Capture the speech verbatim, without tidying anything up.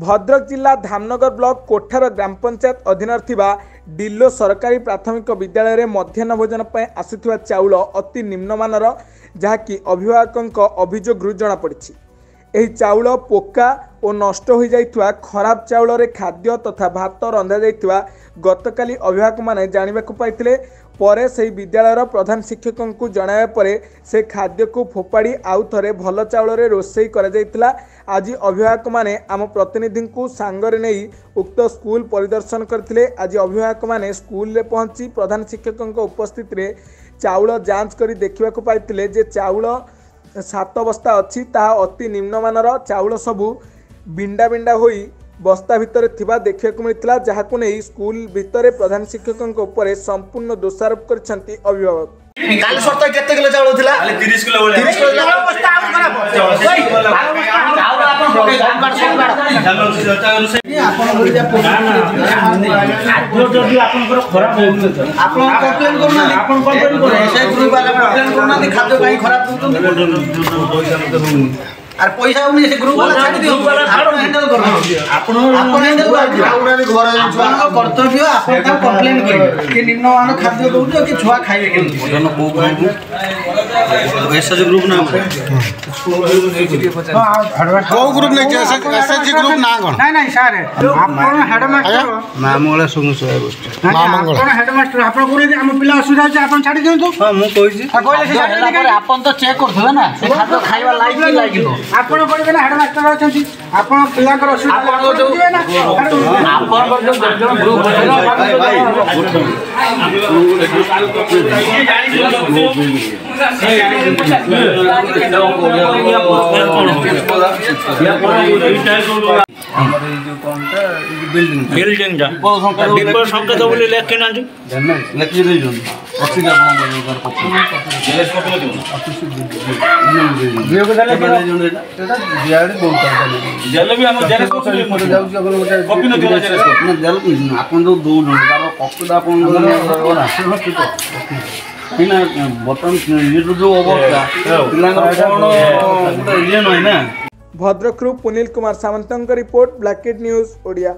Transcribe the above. भद्रक जिला धामनगर ब्लॉक कोठार ग्राम पंचायत अधीन डिल्लो सरकारी प्राथमिक विद्यालय में मध्याह्न भोजन पर आसुवा चाउल अति निम्नमानर जहाँकि अभिभावकों अभियोगु जमापड़ी। यह चाउल पोका और नष्ट हो जाइथिबा खराब चाउल खाद्य तथा भात रंधा जाइथिबा गतकाली अभिभावक मैंने जाणिबाकु पाइथिले। परे से विद्यालय प्रधान शिक्षक को जणाया परे से खाद्य को फोपाड़ी आउ थरे भल चाउल रोसई करा जाइतिला। आज अभिभावक मैंने आम प्रतिनिधि को सांगरे नहीं उक्त स्कूल परिदर्शन करथिले। आज अभिभावक मैंने स्कूल रे पहुंची प्रधान शिक्षक उपस्थित रे चाउल जांच करी देखिबाकु पाइथिले जे चाउल सात बस्ता अच्छी ताहा अति निम्नमानर चाउल सबू बिंडा बिंडा होई बस्ता भितर थिबा देखिबाकु मिलितला, जहाकु नै स्कूल भितर प्रधान शिक्षकक ऊपर संपूर्ण दोषारोप करछन्ति अभिभावक। काल शर्त केते किलो चाउल थिला? तीस किलो बोले तीस किलो बस्ता आम खराब ओइ चाउल आपण बोले जानकार सरकार चाउल जता अनुसार आपण बोले जा आदोटी आपनकर खराब होउछ आपण कंप्लेन करना आपण कंप्लेन कर एसआई ग्रुप वाला कंप्लेन करना खाद्य काही खराब होउछ और पैसा से ग्रुप वाला छाड़ दियो हैंडल कर आपन आपन हैंडल कर आउडा ने घर छुआ कर्तव्य आपन का कंप्लेन करियो कि निम्नमान खाद्य दोजो कि छुआ खाइबे के भोजन को एसएच ग्रुप नाम है को ग्रुप नहीं है एसएच ग्रुप ना गण नहीं नहीं सर आपन हेडमास्टर मामोला सुन सोया गोष्ट आपन हेडमास्टर आपन बोले हम पिला असुविधा है आपन छाड़ दियो तो हां मु कहि छी कहले आपन तो चेक करथला ना खाद्य खाइबा लाइक नहीं लागिलो आपण बोलबे ना हेडमास्टर आछंती आपण पिला कर असु आपण जो आपण जो जन ग्रुप बनेला हमर ये जो कोनटा बिल्डिंग बिल्डिंग जा डिपर संख्या तो बोले लेख के ना जी लेख दे जो अच्छी आपण बोलकर पक्ष लेख को दे दियो को दे जल जल भी हम जल को कॉपी न दियो जल अपन जो दो जन कॉपी अपन बिना बटन ये जो अवस्था बिना कोण ये नहीं ना। भद्रक रू पुनील कुमार सामंतों का रिपोर्ट, ब्लैककेट न्यूज़ ओडिया।